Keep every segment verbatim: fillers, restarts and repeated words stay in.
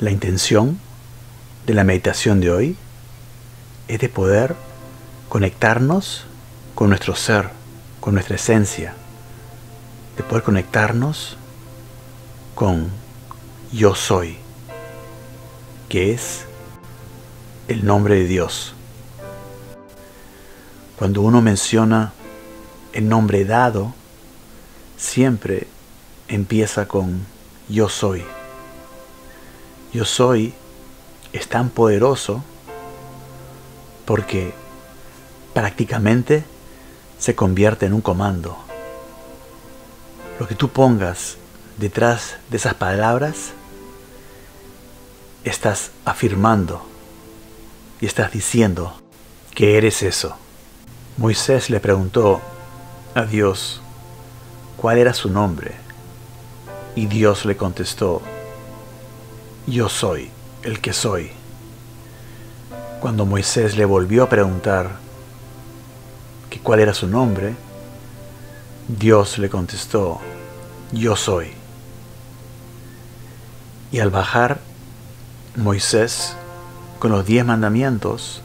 La intención de la meditación de hoy es de poder conectarnos con nuestro ser, con nuestra esencia, de poder conectarnos con Yo Soy, que es el nombre de Dios. Cuando uno menciona el nombre dado, siempre empieza con Yo Soy. Yo Soy es tan poderoso porque prácticamente se convierte en un comando. Lo que tú pongas detrás de esas palabras, estás afirmando y estás diciendo que eres eso. Moisés le preguntó a Dios cuál era su nombre y Dios le contestó: Yo soy el que soy. Cuando Moisés le volvió a preguntar que cuál era su nombre, Dios le contestó: Yo soy. Y al bajar Moisés con los diez mandamientos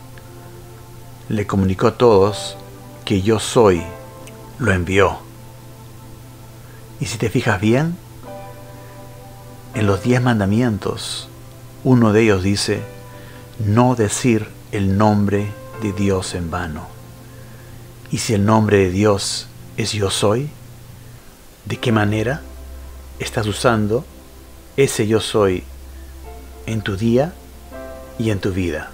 le comunicó a todos que Yo Soy lo envió. Y si te fijas bien, en los diez mandamientos, uno de ellos dice no decir el nombre de Dios en vano. Y si el nombre de Dios es Yo Soy, ¿de qué manera estás usando ese Yo Soy en tu día y en tu vida?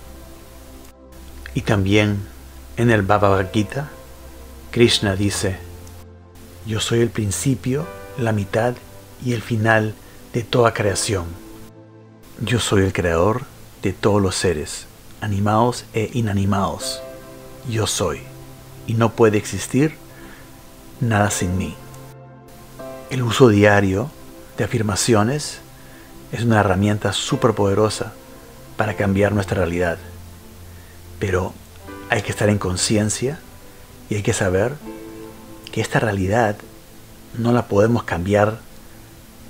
Y también en el Bhagavad Gita, Krishna dice: Yo soy el principio, la mitad y el final de toda creación. Yo soy el creador de todos los seres, animados e inanimados. Yo soy, y no puede existir nada sin mí. El uso diario de afirmaciones es una herramienta súper poderosa para cambiar nuestra realidad. Pero hay que estar en conciencia y hay que saber que esta realidad no la podemos cambiar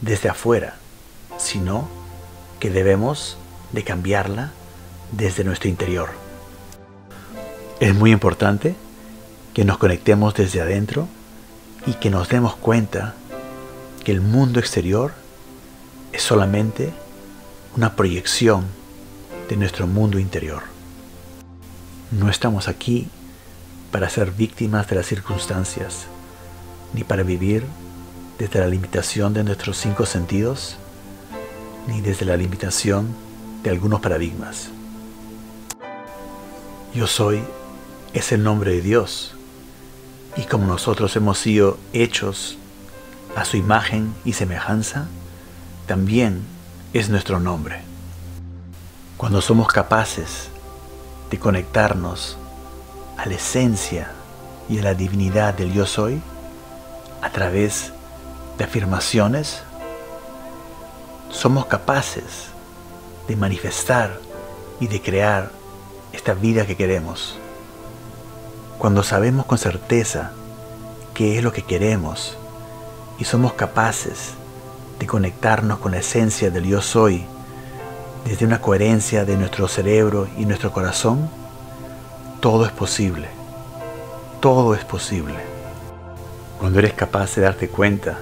desde afuera, sino que debemos de cambiarla desde nuestro interior. Es muy importante que nos conectemos desde adentro y que nos demos cuenta que el mundo exterior es solamente una proyección de nuestro mundo interior. No estamos aquí para ser víctimas de las circunstancias, ni para vivir desde la limitación de nuestros cinco sentidos, ni desde la limitación de algunos paradigmas. Yo Soy es el nombre de Dios, y como nosotros hemos sido hechos a su imagen y semejanza, también es nuestro nombre. Cuando somos capaces de conectarnos a la esencia y a la divinidad del Yo Soy a través de afirmaciones, somos capaces de manifestar y de crear esta vida que queremos. Cuando sabemos con certeza qué es lo que queremos y somos capaces de conectarnos con la esencia del Yo Soy desde una coherencia de nuestro cerebro y nuestro corazón, todo es posible. Todo es posible. Cuando eres capaz de darte cuenta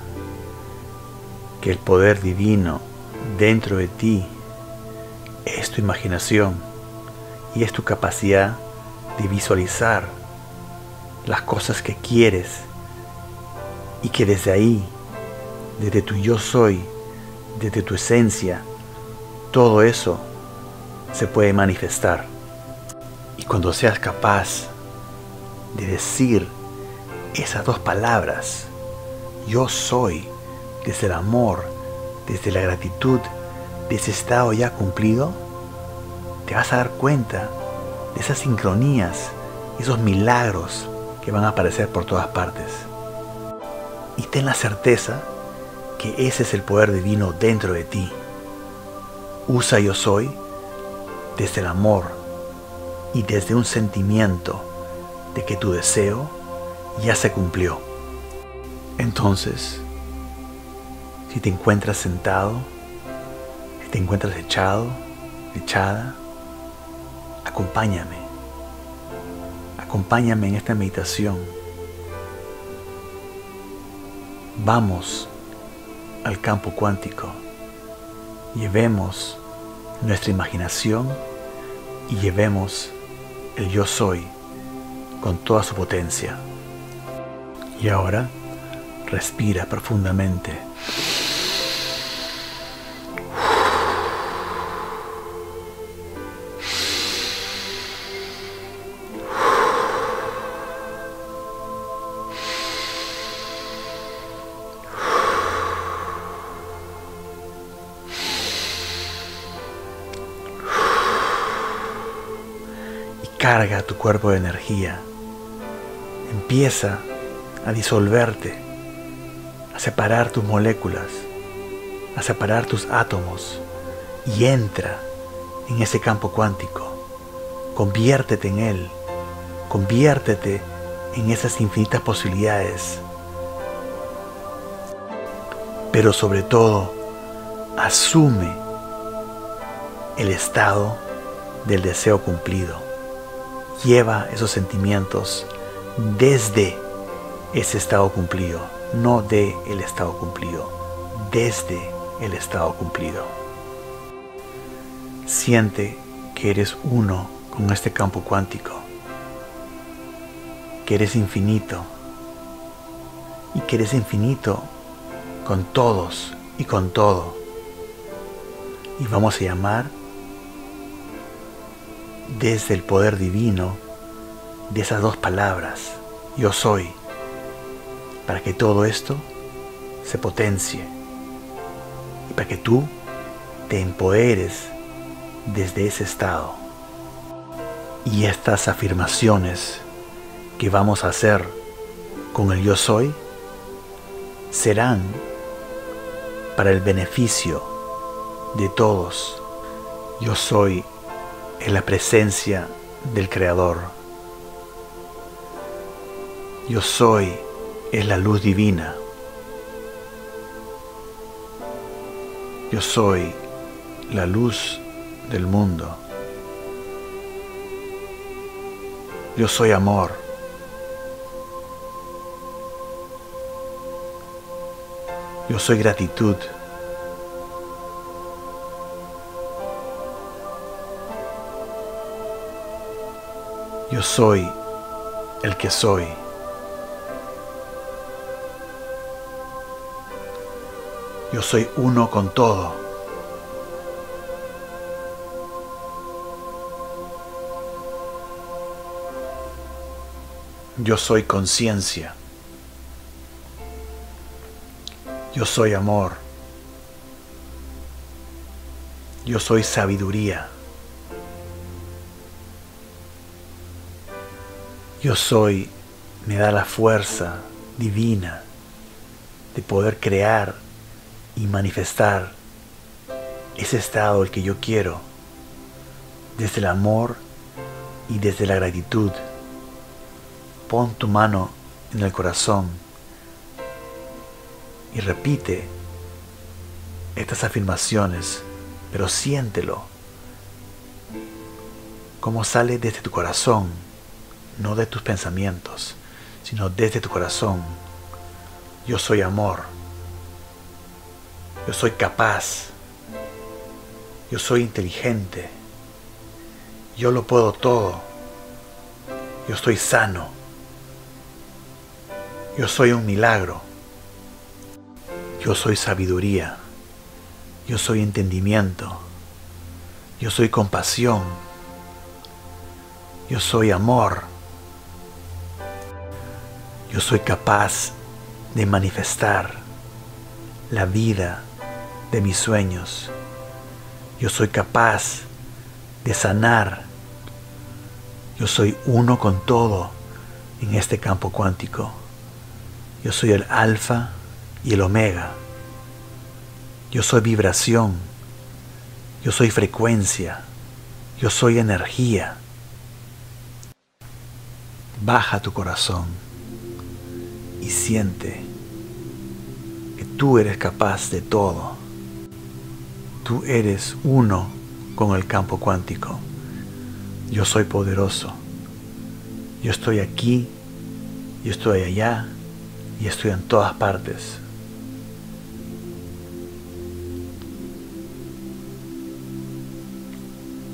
que el poder divino dentro de ti es tu imaginación y es tu capacidad de visualizar las cosas que quieres y que desde ahí, desde tu Yo Soy, desde tu esencia, todo eso se puede manifestar. Y cuando seas capaz de decir esas dos palabras, Yo Soy, desde el amor, desde la gratitud, de ese estado ya cumplido, te vas a dar cuenta de esas sincronías, esos milagros que van a aparecer por todas partes. Y ten la certeza que ese es el poder divino dentro de ti. Usa Yo Soy desde el amor y desde un sentimiento de que tu deseo ya se cumplió. Entonces, si te encuentras sentado, si te encuentras echado, echada, acompáñame. Acompáñame en esta meditación. Vamos al campo cuántico. Llevemos nuestra imaginación y llevemos el yo soy con toda su potencia. Y ahora respira profundamente. Carga tu cuerpo de energía. Empieza a disolverte, a separar tus moléculas, a separar tus átomos y entra en ese campo cuántico. Conviértete en él, conviértete en esas infinitas posibilidades. Pero sobre todo, asume el estado del deseo cumplido. Lleva esos sentimientos desde ese estado cumplido, no de el estado cumplido, desde el estado cumplido. Siente que eres uno con este campo cuántico, que eres infinito y que eres infinito con todos y con todo. Y vamos a llamar desde el poder divino de esas dos palabras, yo soy, para que todo esto se potencie y para que tú te empoderes desde ese estado. Y estas afirmaciones que vamos a hacer con el yo soy serán para el beneficio de todos. Yo soy en la presencia del Creador. Yo soy es la luz divina. Yo soy la luz del mundo. Yo soy amor. Yo soy gratitud. Yo soy el que soy. Yo soy uno con todo. Yo soy conciencia. Yo soy amor. Yo soy sabiduría. Yo soy me da la fuerza divina de poder crear y manifestar ese estado el que yo quiero, desde el amor y desde la gratitud. Pon tu mano en el corazón y repite estas afirmaciones, pero siéntelo, cómo sale desde tu corazón. No de tus pensamientos, sino desde tu corazón. Yo soy amor. Yo soy capaz. Yo soy inteligente. Yo lo puedo todo. Yo estoy sano. Yo soy un milagro. Yo soy sabiduría. Yo soy entendimiento. Yo soy compasión. Yo soy amor. Yo soy capaz de manifestar la vida de mis sueños. Yo soy capaz de sanar. Yo soy uno con todo en este campo cuántico. Yo soy el alfa y el omega. Yo soy vibración. Yo soy frecuencia. Yo soy energía. Baja tu corazón. Y siente que tú eres capaz de todo. Tú eres uno con el campo cuántico. Yo soy poderoso. Yo estoy aquí, yo estoy allá y estoy en todas partes.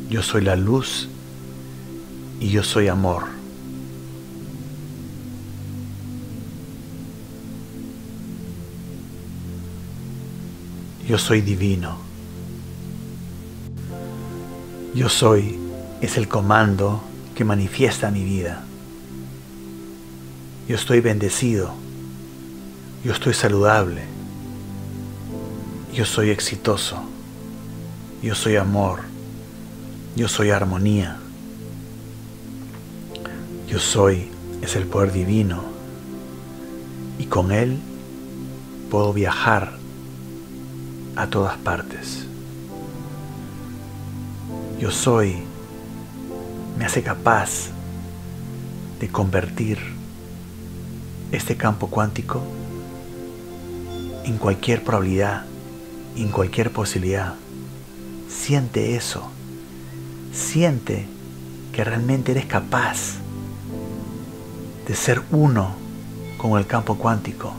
Yo soy la luz y yo soy amor. Yo soy divino. Yo soy es el comando que manifiesta mi vida. Yo estoy bendecido. Yo estoy saludable. Yo soy exitoso. Yo soy amor. Yo soy armonía. Yo soy es el poder divino. Y con él puedo viajar a todas partes. Yo soy me hace capaz de convertir este campo cuántico en cualquier probabilidad, en cualquier posibilidad. Siente eso. Siente que realmente eres capaz de ser uno con el campo cuántico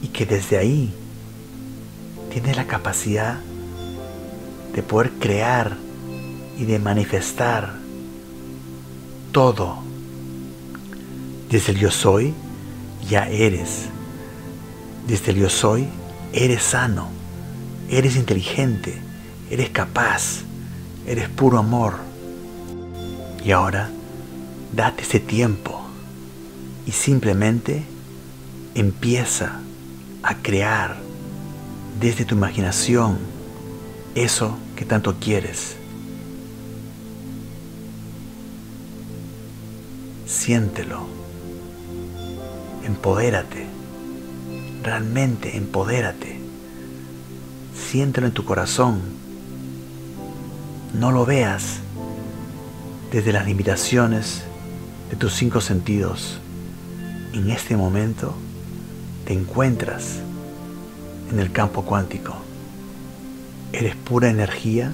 y que desde ahí tienes la capacidad de poder crear y de manifestar todo. Desde el yo soy ya eres. Desde el yo soy eres sano, eres inteligente, eres capaz. Eres puro amor. Y ahora, date ese tiempo y simplemente empieza a crear desde tu imaginación eso que tanto quieres. Siéntelo. Empodérate. Realmente empodérate. Siéntelo en tu corazón. No lo veas desde las limitaciones de tus cinco sentidos. En este momento te encuentras en el campo cuántico. Eres pura energía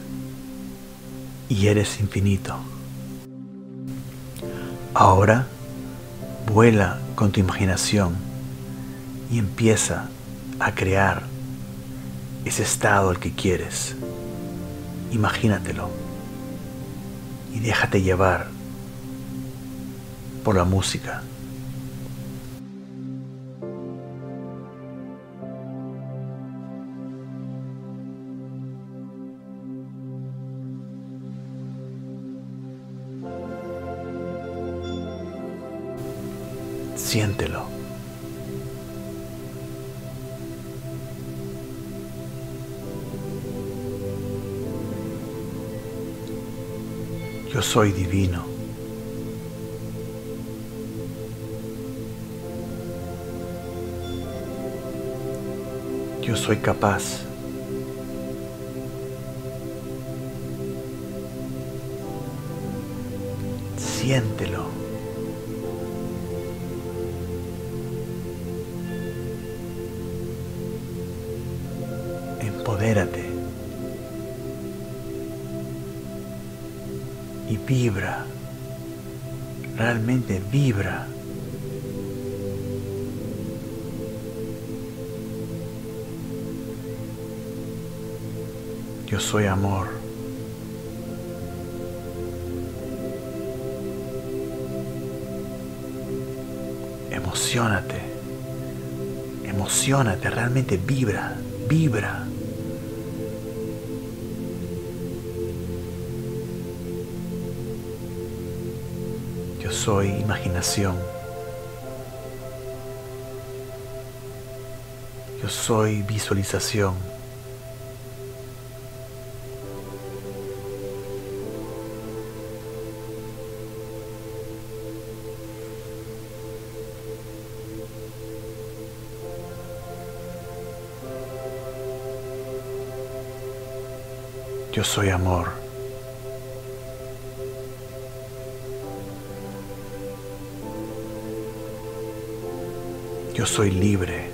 y eres infinito. Ahora vuela con tu imaginación y empieza a crear ese estado al que quieres. Imagínatelo y déjate llevar por la música. Siéntelo. Yo soy divino. Yo soy capaz. Siéntelo. Empodérate. Y vibra, realmente vibra. Yo soy amor. Emociónate, emociónate, realmente vibra, vibra. Yo soy imaginación. Yo soy visualización. Yo soy amor. Yo soy libre.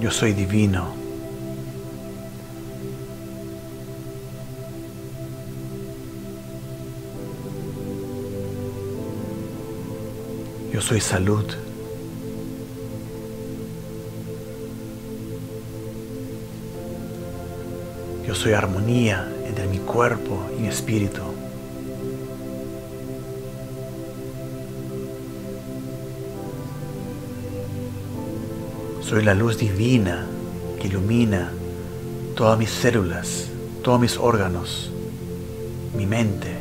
Yo soy divino. Yo soy salud. Yo soy armonía entre mi cuerpo y mi espíritu. Soy la luz divina que ilumina todas mis células, todos mis órganos, mi mente.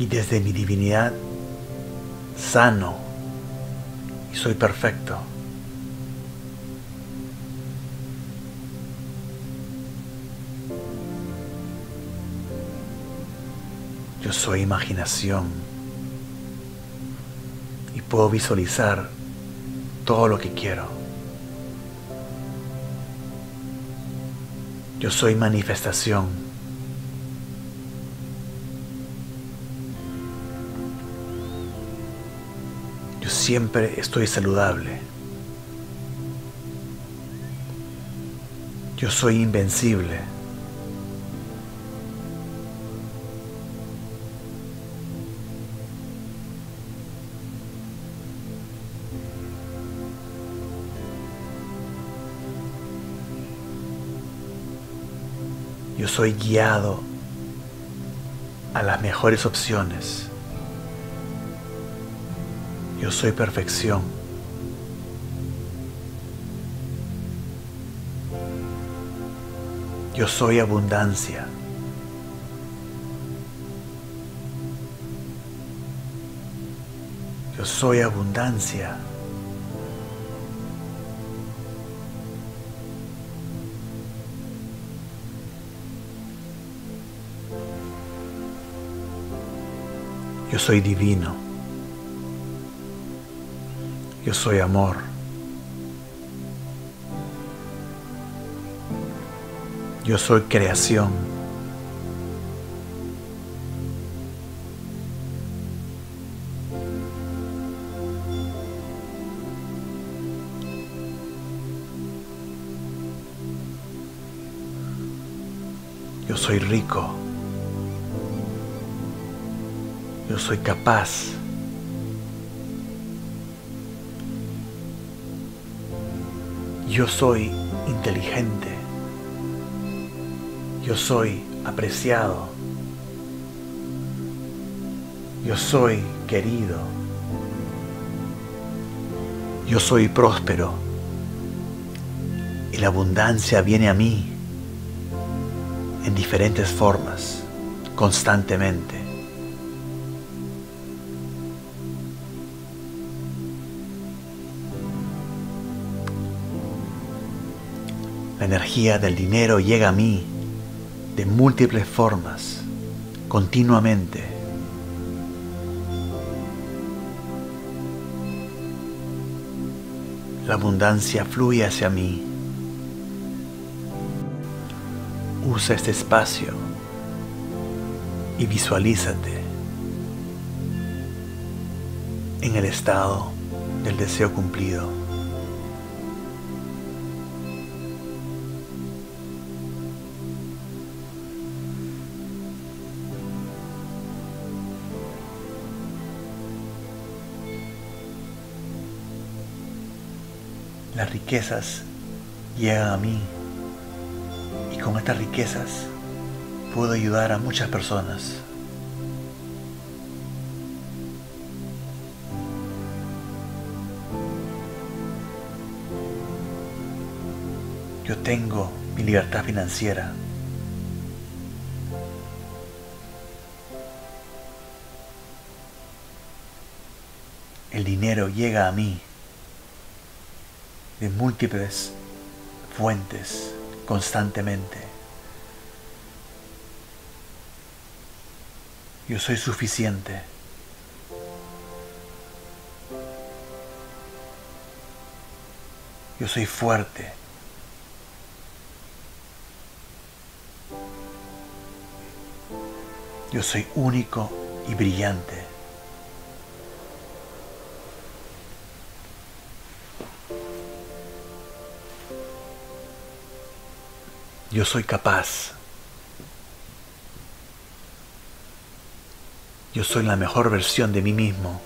Y desde mi divinidad sano y soy perfecto. Yo soy imaginación y puedo visualizar todo lo que quiero. Yo soy manifestación. Yo siempre estoy saludable. Yo soy invencible. Yo soy guiado a las mejores opciones. Yo soy perfección. Yo soy abundancia. Yo soy abundancia. Yo soy divino. Yo soy amor. Yo soy creación. Yo soy rico. Yo soy capaz. Yo soy inteligente. Yo soy apreciado. Yo soy querido. Yo soy próspero. Y la abundancia viene a mí en diferentes formas, constantemente. La energía del dinero llega a mí de múltiples formas, continuamente. La abundancia fluye hacia mí. Usa este espacio y visualízate en el estado del deseo cumplido. Las riquezas llegan a mí y con estas riquezas puedo ayudar a muchas personas. Yo tengo mi libertad financiera. El dinero llega a mí de múltiples fuentes constantemente. Yo soy suficiente. Yo soy fuerte. Yo soy único y brillante. Yo soy capaz. Yo soy la mejor versión de mí mismo.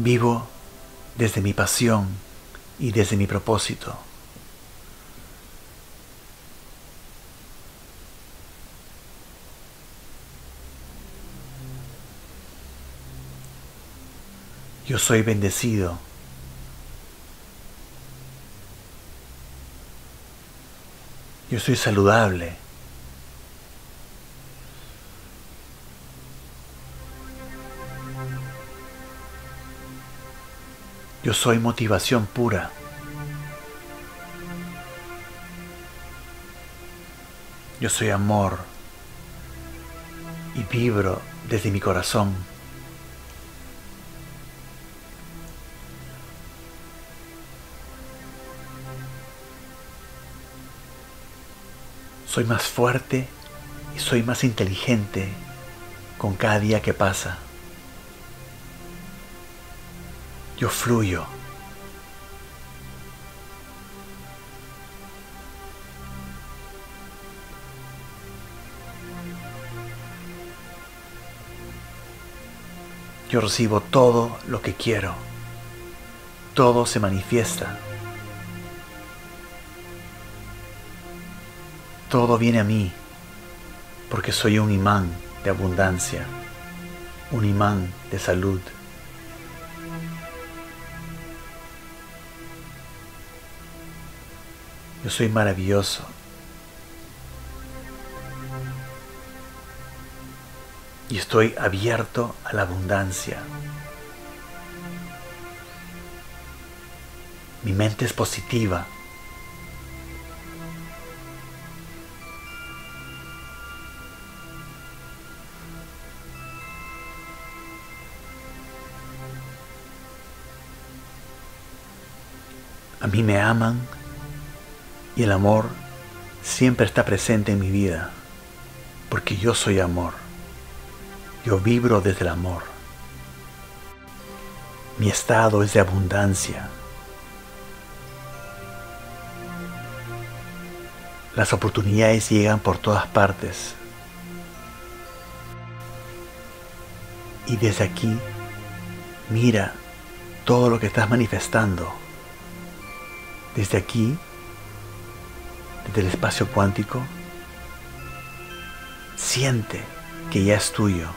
Vivo desde mi pasión y desde mi propósito. Yo soy bendecido. Yo soy saludable. Yo soy motivación pura. Yo soy amor y vibro desde mi corazón. Soy más fuerte y soy más inteligente con cada día que pasa. Yo fluyo. Yo recibo todo lo que quiero. Todo se manifiesta. Todo viene a mí porque soy un imán de abundancia, un imán de salud. Yo soy maravilloso. Y estoy abierto a la abundancia. Mi mente es positiva. A mí me aman. Y el amor siempre está presente en mi vida, porque yo soy amor. Yo vibro desde el amor. Mi estado es de abundancia. Las oportunidades llegan por todas partes. Y desde aquí, mira todo lo que estás manifestando. Desde aquí, del espacio cuántico, siente que ya es tuyo.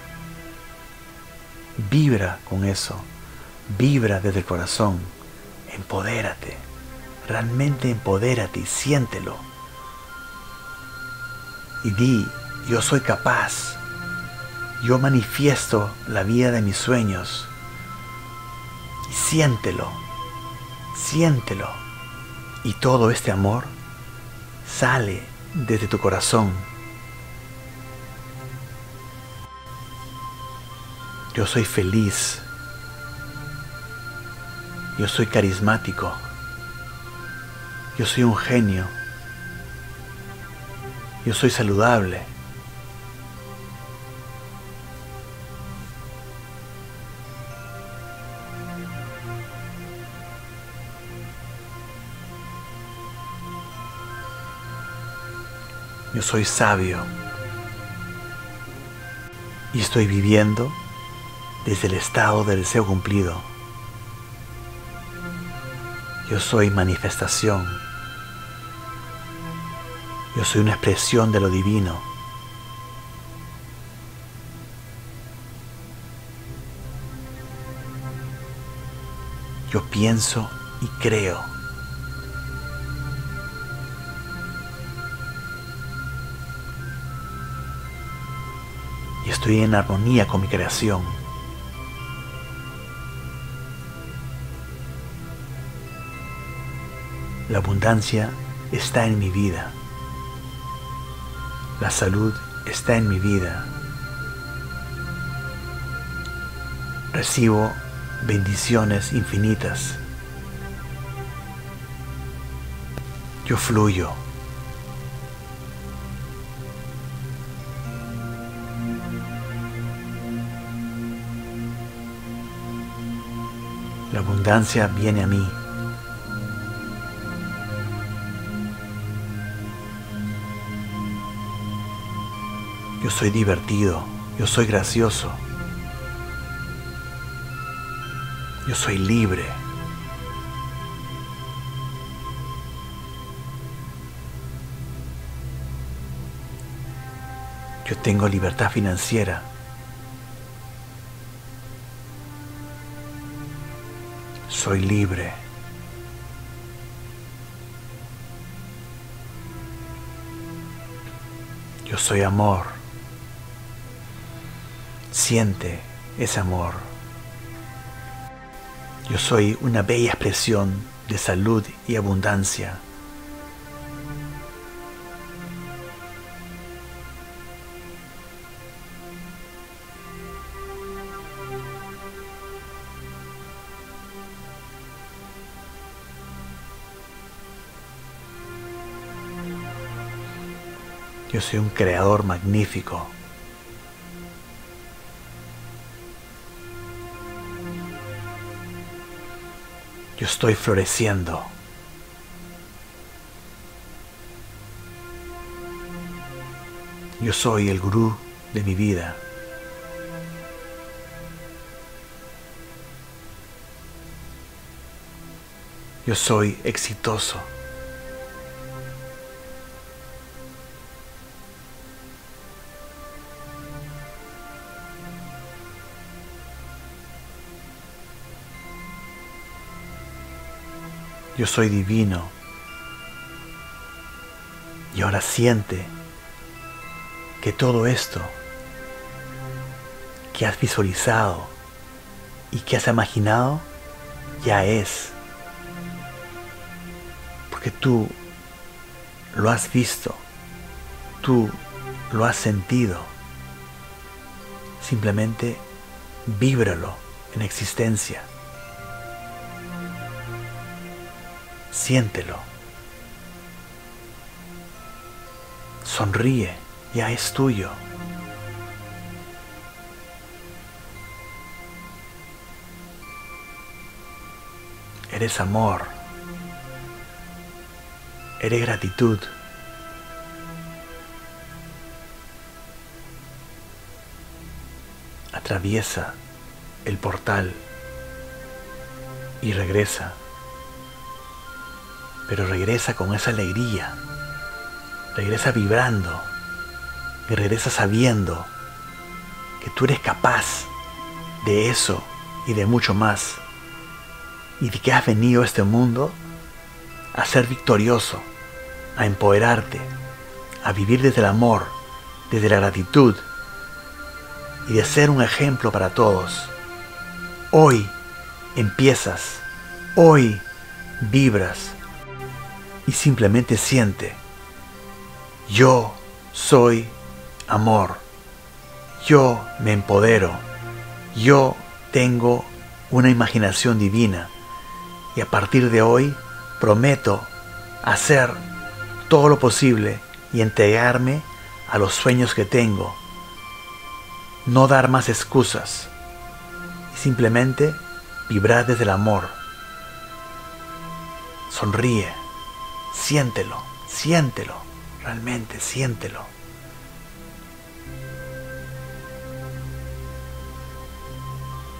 Vibra con eso, vibra desde el corazón, empodérate, realmente empodérate y siéntelo. Y di, yo soy capaz, yo manifiesto la vida de mis sueños. Y siéntelo, siéntelo. Y todo este amor sale desde tu corazón. Yo soy feliz. Yo soy carismático. Yo soy un genio. Yo soy saludable. Yo soy sabio y estoy viviendo desde el estado del deseo cumplido. Yo soy manifestación. Yo soy una expresión de lo divino. Yo pienso y creo. Estoy en armonía con mi creación. La abundancia está en mi vida. La salud está en mi vida. Recibo bendiciones infinitas. Yo fluyo. La abundancia viene a mí. Yo soy divertido, yo soy gracioso, yo soy libre. Yo tengo libertad financiera. Soy libre. Yo soy amor. Siente ese amor. Yo soy una bella expresión de salud y abundancia. Yo soy un creador magnífico. Yo estoy floreciendo. Yo soy el gurú de mi vida. Yo soy exitoso. Yo soy divino. Y ahora siente que todo esto que has visualizado y que has imaginado ya es. Porque tú lo has visto, tú lo has sentido. Simplemente víbralo en existencia. Siéntelo. Sonríe, ya es tuyo. Eres amor. Eres gratitud. Atraviesa el portal y regresa. Pero regresa con esa alegría, regresa vibrando y regresa sabiendo que tú eres capaz de eso y de mucho más, y de que has venido a este mundo a ser victorioso, a empoderarte, a vivir desde el amor, desde la gratitud y de ser un ejemplo para todos. Hoy empiezas, hoy vibras. Y simplemente siente, yo soy amor, yo me empodero, yo tengo una imaginación divina y a partir de hoy prometo hacer todo lo posible y entregarme a los sueños que tengo, no dar más excusas y simplemente vibrar desde el amor. Sonríe. Siéntelo, siéntelo, realmente siéntelo.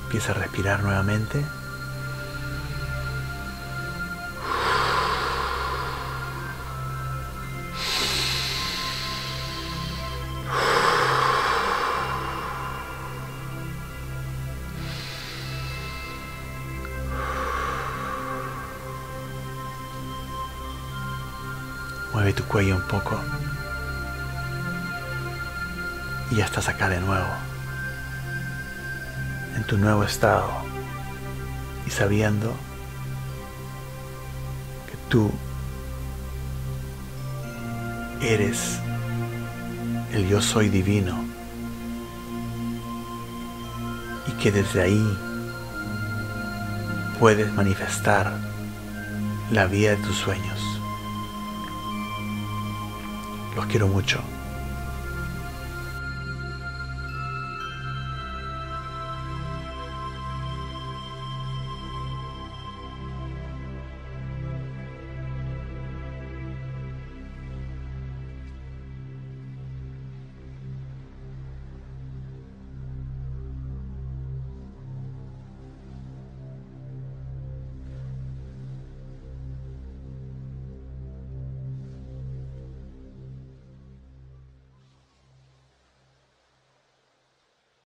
Empieza a respirar nuevamente. Mueve tu cuello un poco y ya estás acá de nuevo, en tu nuevo estado y sabiendo que tú eres el yo soy divino, y que desde ahí puedes manifestar la vida de tus sueños. Los quiero mucho.